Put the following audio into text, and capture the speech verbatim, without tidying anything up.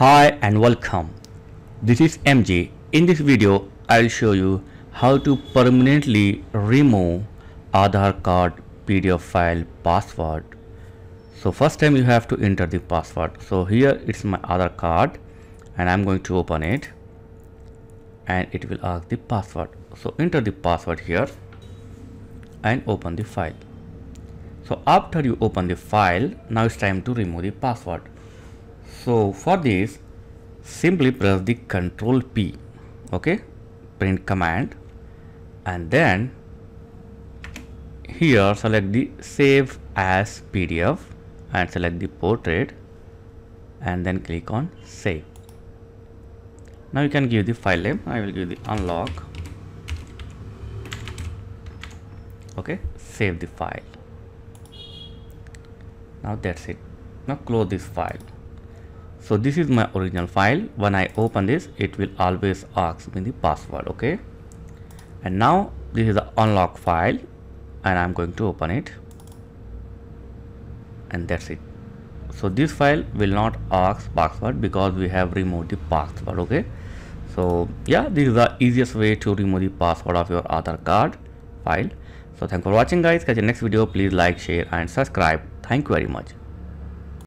Hi and welcome. This is M J. In this video, I will show you how to permanently remove Aadhaar card P D F file password. So first time you have to enter the password. So here it's my Aadhaar card and I'm going to open it and it will ask the password. So enter the password here and open the file. So after you open the file, now it's time to remove the password. So for this, simply press the Control P, okay, print command, and then here select the Save as P D F and select the portrait and then click on Save. Now you can give the file name. I will give the unlock. Okay, save the file. Now that's it. Now close this file. So this is my original file. When I open this, it will always ask me the password, okay? And now this is the unlock file and I'm going to open it, and that's it. So this file will not ask password because we have removed the password, okay? So yeah, this is the easiest way to remove the password of your Aadhaar card file. So thanks for watching guys. Catch you next video. Please like, share and subscribe. Thank you very much.